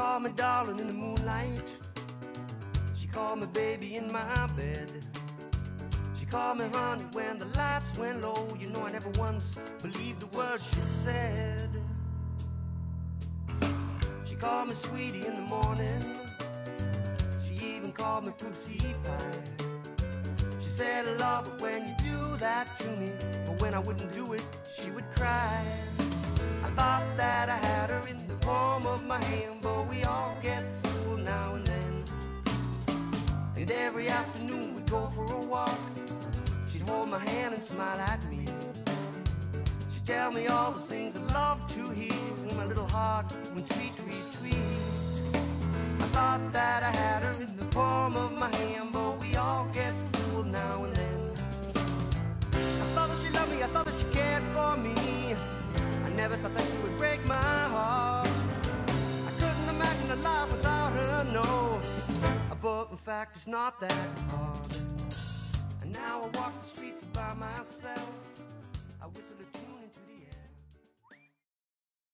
called me darling in the moonlight. She called me baby in my bed. She called me honey when the lights went low. You know I never once believed a word she said. She called me sweetie in the morning. She even called me poopsie pie. She said I love it when you do that to me, but when I wouldn't do it, she would cry. I thought that I had her in the palm of my hand, but we all get fooled now and then. And every afternoon we'd go for a walk. She'd hold my hand and smile at me. She'd tell me all the things I love to hear, and my little heart would tweet, tweet, tweet. I thought that I had her in the palm of my hand, but we all get fooled now and then. I thought that she loved me, I thought that she cared for me. I never thought that she would break my heart. I couldn't imagine a life without her, no. But in fact, it's not that hard. And now I walk the streets by myself.